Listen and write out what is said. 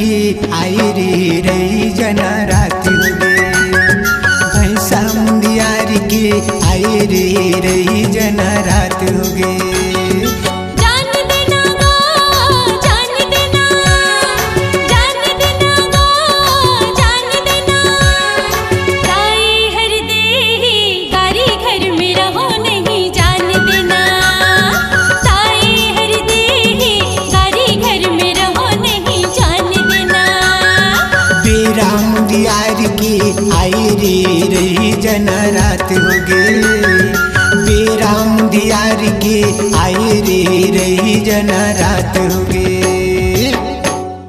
की आई री रही जना राती भैंसा मुंडियारी की आई री रही जना रात होगे। आई रे रही जना रात होगे बे राम दियार के आई रे रही जना रात होगे।